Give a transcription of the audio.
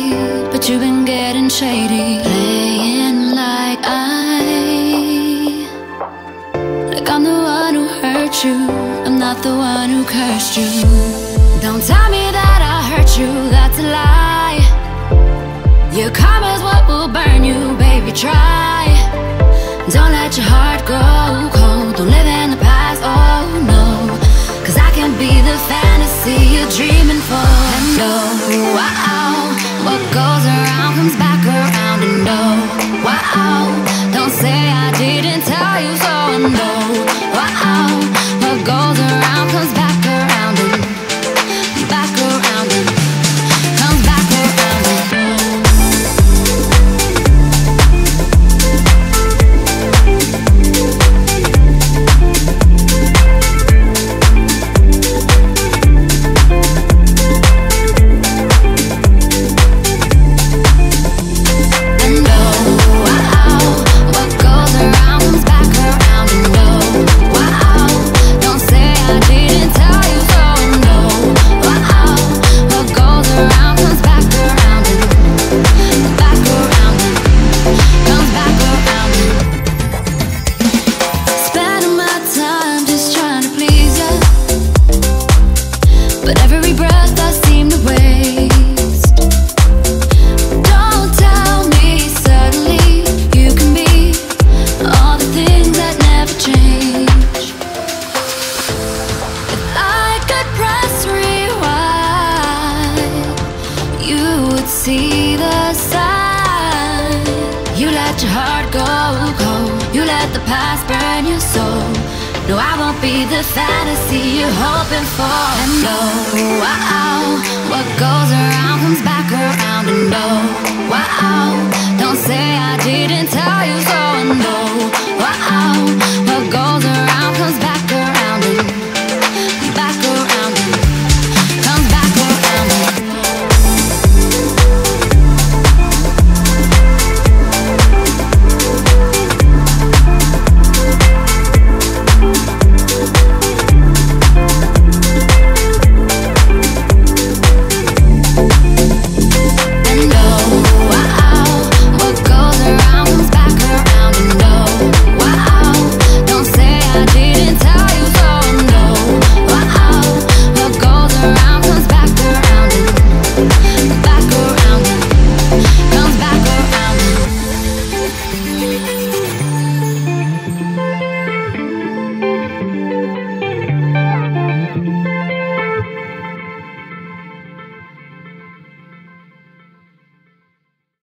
right, but you've been getting shady, playing like I'm the one who hurt you, I'm not the one who cursed you. Don't tell me that I hurt you, that's a lie. Your karma's what will burn you, baby, try. Don't let your heart grow cold, don't live in the past, oh no, 'cause I can be the fantasy you're dreaming for. And no, wow, what goes around comes back around. And no, wow, don't say I didn't tell you so. And no, wow, what goes around comes back around. And back around, and comes back around. See the sign. You let your heart go cold, you let the past burn your soul. No, I won't be the fantasy you're hoping for. And no, wow, what goes around comes back around. And no, wow, don't say I didn't tell you so. And no,